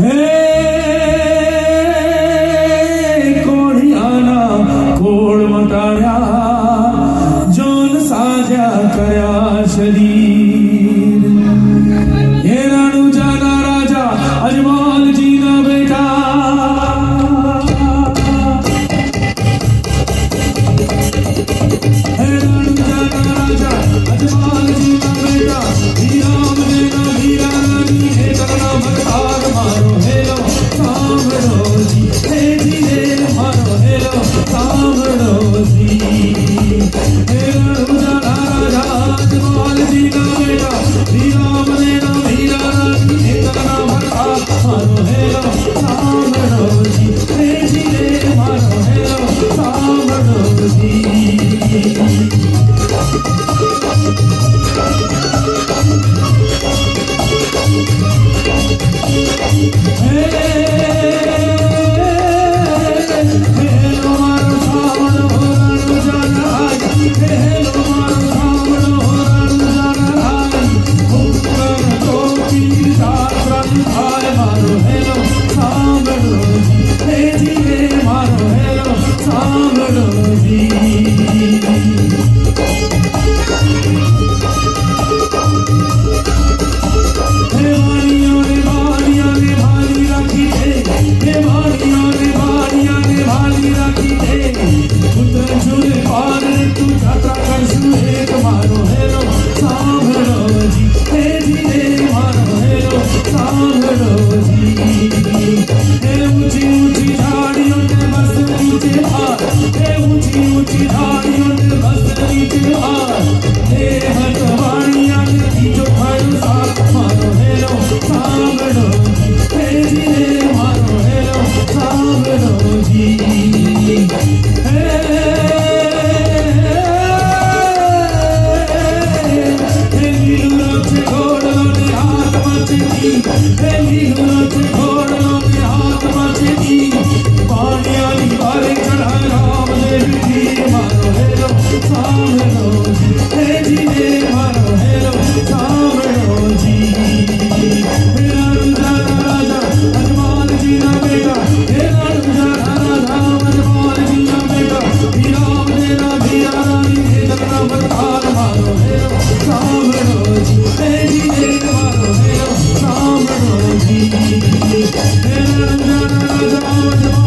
Mhaaro Shaamlo.